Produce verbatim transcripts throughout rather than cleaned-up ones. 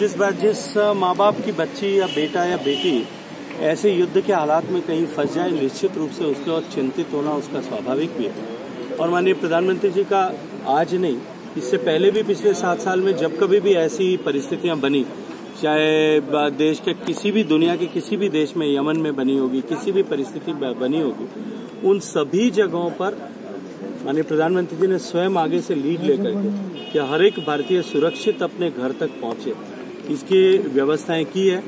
जिस बार जिस माँ बाप की बच्ची या बेटा या बेटी ऐसे युद्ध के हालात में कहीं फंस जाए, निश्चित रूप से उसके और चिंतित होना उसका स्वाभाविक भी है। और माननीय प्रधानमंत्री जी का आज नहीं, इससे पहले भी पिछले सात साल में जब कभी भी ऐसी परिस्थितियां बनी, चाहे देश के किसी भी दुनिया के किसी भी देश में, यमन में बनी होगी, किसी भी परिस्थिति बनी होगी, उन सभी जगहों पर माननीय प्रधानमंत्री जी ने स्वयं आगे से लीड लेकर के कि हर एक भारतीय सुरक्षित अपने घर तक पहुंचे, इसकी व्यवस्थाएं की है।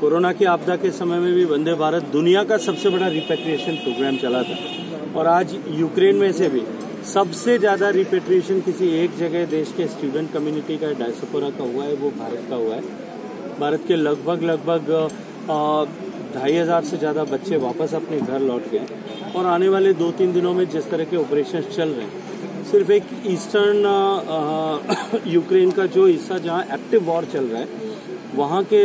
कोरोना की आपदा के समय में भी वंदे भारत दुनिया का सबसे बड़ा रिपेट्रिएशन प्रोग्राम चला था, और आज यूक्रेन में से भी सबसे ज़्यादा रिपेट्रिएशन किसी एक जगह देश के स्टूडेंट कम्युनिटी का, डायस्पोरा का हुआ है, वो भारत का हुआ है। भारत के लगभग लगभग ढाई हज़ार से ज़्यादा बच्चे वापस अपने घर लौट गए, और आने वाले दो तीन दिनों में जिस तरह के ऑपरेशन चल रहे हैं, सिर्फ एक ईस्टर्न यूक्रेन का जो हिस्सा जहाँ एक्टिव वॉर चल रहा है, वहाँ के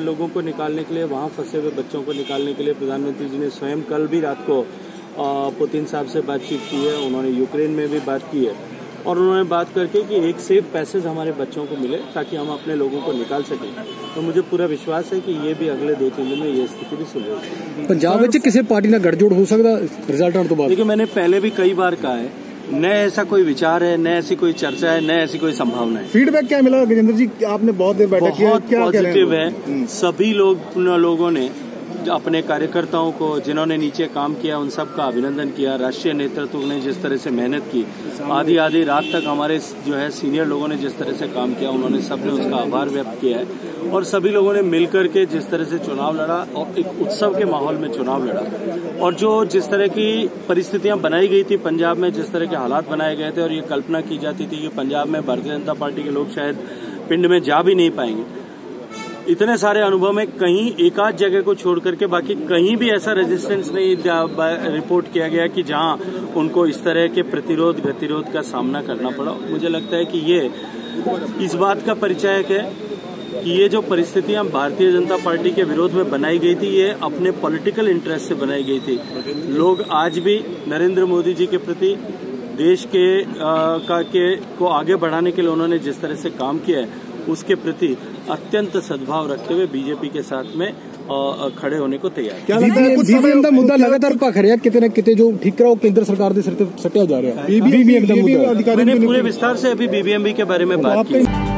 लोगों को निकालने के लिए, वहाँ फंसे हुए बच्चों को निकालने के लिए प्रधानमंत्री जी ने स्वयं कल भी रात को पुतिन साहब से बातचीत की है, उन्होंने यूक्रेन में भी बात की है, और उन्होंने बात करके कि एक सेफ पैसेज हमारे बच्चों को मिले ताकि हम अपने लोगों को निकाल सकें। तो मुझे पूरा विश्वास है कि ये भी अगले दो तीन दिन में ये स्थिति भी सुलझेगी। पंजाब में किसी पार्टी का गठजोड़ हो सकता रिजल्ट आने के बाद? देखिए, मैंने पहले भी कई बार कहा है, न ऐसा कोई विचार है, न ऐसी कोई चर्चा है, न ऐसी कोई संभावना है। फीडबैक क्या मिला गजेंद्र जी? आपने बहुत देर बैठक की, बहुत पॉजिटिव है। सभी लोग लोगों ने अपने कार्यकर्ताओं को, जिन्होंने नीचे काम किया, उन सब का अभिनंदन किया। राष्ट्रीय नेतृत्व ने जिस तरह से मेहनत की, आधी आधी रात तक हमारे जो है सीनियर लोगों ने जिस तरह से काम किया, उन्होंने सबने उसका आभार व्यक्त किया है। और सभी लोगों ने मिलकर के जिस तरह से चुनाव लड़ा, और एक उत्सव के माहौल में चुनाव लड़ा, और जो जिस तरह की परिस्थितियां बनाई गई थी पंजाब में, जिस तरह के हालात बनाए गए थे, और ये कल्पना की जाती थी कि पंजाब में भारतीय जनता पार्टी के लोग शायद पिंड में जा भी नहीं पाएंगे, इतने सारे अनुभव में कहीं एकाध जगह को छोड़ करके बाकी कहीं भी ऐसा रेजिस्टेंस नहीं रिपोर्ट किया गया कि जहां उनको इस तरह के प्रतिरोध गतिरोध का सामना करना पड़ा। मुझे लगता है कि ये इस बात का परिचायक है कि ये जो परिस्थितियां भारतीय जनता पार्टी के विरोध में बनाई गई थी, ये अपने पॉलिटिकल इंटरेस्ट से बनाई गई थी। लोग आज भी नरेंद्र मोदी जी के प्रति, देश के का के को आगे बढ़ाने के लिए उन्होंने जिस तरह से काम किया है, उसके प्रति अत्यंत सद्भाव रखते हुए बीजेपी के साथ में खड़े होने को तैयार। बीबीएम का मुद्दा लगातार पख रहा है, कितने ना कितने जो ठीक रहा वो केंद्र सरकार के सिर से सट्टा जा रहा है। बीबीएम का मुद्दा मैंने पूरे विस्तार से अभी बीबीएमबी के बारे में बात की।